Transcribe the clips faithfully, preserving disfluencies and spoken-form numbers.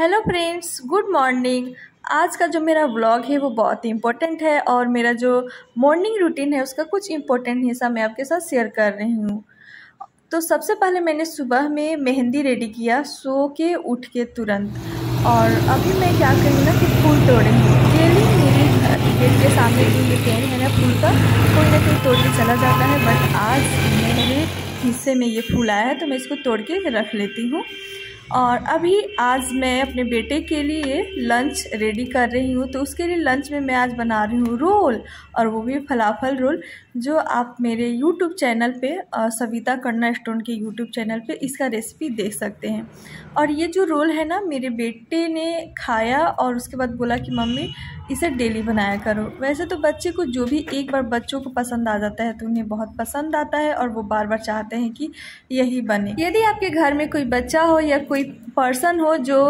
Hello friends, good morning. आज का जो मेरा व्लॉग है वो बहुत ही इम्पोर्टेंट है और मेरा जो मॉर्निंग रूटीन है उसका कुछ इम्पोर्टेंट हिस्सा मैं आपके साथ शेयर कर रही हूँ। तो सबसे पहले मैंने सुबह में मेहंदी रेडी किया सो के उठ के तुरंत, और अभी मैं क्या करूँ ना कि फूल तोड़ूँगी। डेली मेरी गेट के सामने जो पेड़ है ना फूल का, कोई ना कोई तोड़ के चला जाता है, बट आज मेरे हिस्से में ये फूल आया है तो मैं इसको तोड़ के रख लेती हूँ। और अभी आज मैं अपने बेटे के लिए लंच रेडी कर रही हूँ, तो उसके लिए लंच में मैं आज बना रही हूँ रोल, और वो भी फलाफल रोल, जो आप मेरे यूट्यूब चैनल पे सविता कॉर्नरस्टोन के यूट्यूब चैनल पे इसका रेसिपी देख सकते हैं। और ये जो रोल है ना, मेरे बेटे ने खाया और उसके बाद बोला कि मम्मी इसे डेली बनाया करो। वैसे तो बच्चे को जो भी एक बार बच्चों को पसंद आ जाता है तो उन्हें बहुत पसंद आता है और वो बार बार चाहते हैं कि यही बने। यदि आपके घर में कोई बच्चा हो या कोई पर्सन हो जो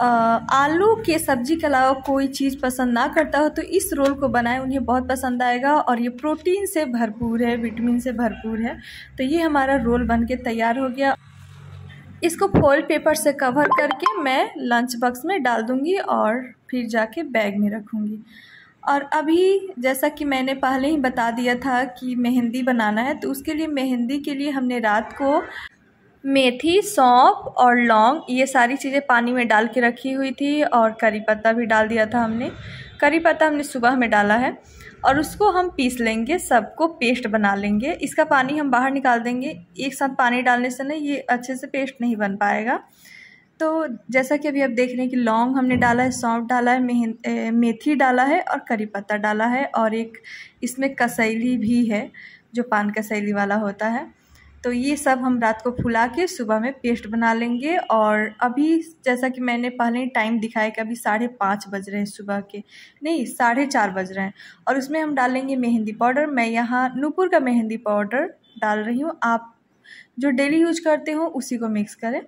आ, आलू के सब्जी के अलावा कोई चीज़ पसंद ना करता हो तो इस रोल को बनाएं, उन्हें बहुत पसंद आएगा। और ये प्रोटीन से भरपूर है, विटामिन से भरपूर है। तो ये हमारा रोल बनके तैयार हो गया। इसको फॉइल पेपर से कवर करके मैं लंच बॉक्स में डाल दूँगी और फिर जाके बैग में रखूँगी। और अभी जैसा कि मैंने पहले ही बता दिया था कि मेहंदी बनाना है, तो उसके लिए मेहंदी के लिए हमने रात को मेथी, सौंफ और लौंग ये सारी चीज़ें पानी में डाल के रखी हुई थी, और करी पत्ता भी डाल दिया था हमने। करी पत्ता हमने सुबह में डाला है और उसको हम पीस लेंगे, सबको पेस्ट बना लेंगे। इसका पानी हम बाहर निकाल देंगे, एक साथ पानी डालने से ना ये अच्छे से पेस्ट नहीं बन पाएगा। तो जैसा कि अभी आप देख रहे हैं कि लौंग हमने डाला है, सौंफ डाला है, मेह मेथी डाला है और करी पत्ता डाला है, और एक इसमें कसैली भी है जो पान कसैली वाला होता है। तो ये सब हम रात को फुला के सुबह में पेस्ट बना लेंगे। और अभी जैसा कि मैंने पहले ही टाइम दिखाया कि अभी साढ़े पाँच बज रहे हैं सुबह के, नहीं साढ़े चार बज रहे हैं, और उसमें हम डालेंगे मेहंदी पाउडर। मैं यहाँ नूपुर का मेहंदी पाउडर डाल रही हूँ, आप जो डेली यूज करते हो उसी को मिक्स करें।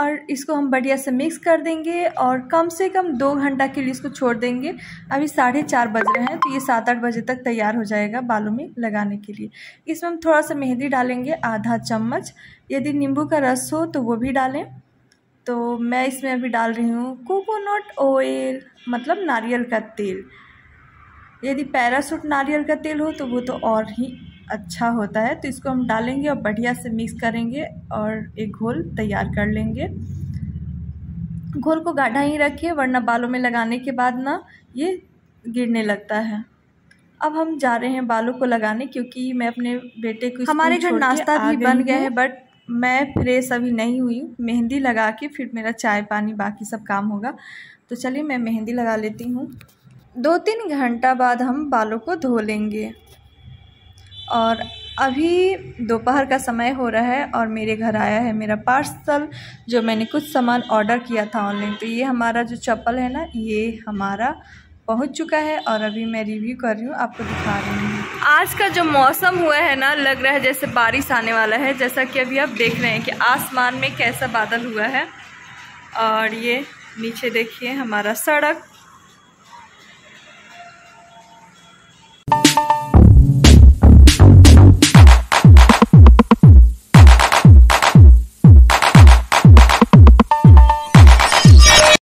और इसको हम बढ़िया से मिक्स कर देंगे और कम से कम दो घंटा के लिए इसको छोड़ देंगे। अभी साढ़े चार बज रहे हैं तो ये सात आठ बजे तक तैयार हो जाएगा बालों में लगाने के लिए। इसमें हम थोड़ा सा मेहंदी डालेंगे, आधा चम्मच। यदि नींबू का रस हो तो वो भी डालें। तो मैं इसमें अभी डाल रही हूँ कोकोनट ऑयल, मतलब नारियल का तेल। यदि पैराशूट नारियल का तेल हो तो वो तो और ही अच्छा होता है। तो इसको हम डालेंगे और बढ़िया से मिक्स करेंगे और एक घोल तैयार कर लेंगे। घोल को गाढ़ा ही रखिए, वरना बालों में लगाने के बाद ना ये गिरने लगता है। अब हम जा रहे हैं बालों को लगाने, क्योंकि मैं अपने बेटे को, हमारे घर नाश्ता भी बन गया है बट मैं फ्रेश अभी नहीं हुई। मेहंदी लगा के फिर मेरा चाय पानी बाकी सब काम होगा। तो चलिए मैं मेहंदी लगा लेती हूँ। दो तीन घंटा बाद हम बालों को धो लेंगे। और अभी दोपहर का समय हो रहा है और मेरे घर आया है मेरा पार्सल, जो मैंने कुछ सामान ऑर्डर किया था ऑनलाइन। तो ये हमारा जो चप्पल है ना, ये हमारा पहुंच चुका है और अभी मैं रिव्यू कर रही हूँ, आपको दिखा रही हूँ। आज का जो मौसम हुआ है ना, लग रहा है जैसे बारिश आने वाला है। जैसा कि अभी आप देख रहे हैं कि आसमान में कैसा बादल हुआ है। और ये नीचे देखिए हमारा सड़क,